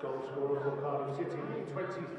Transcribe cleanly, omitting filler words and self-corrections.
goal scorer for Cardiff City, 23.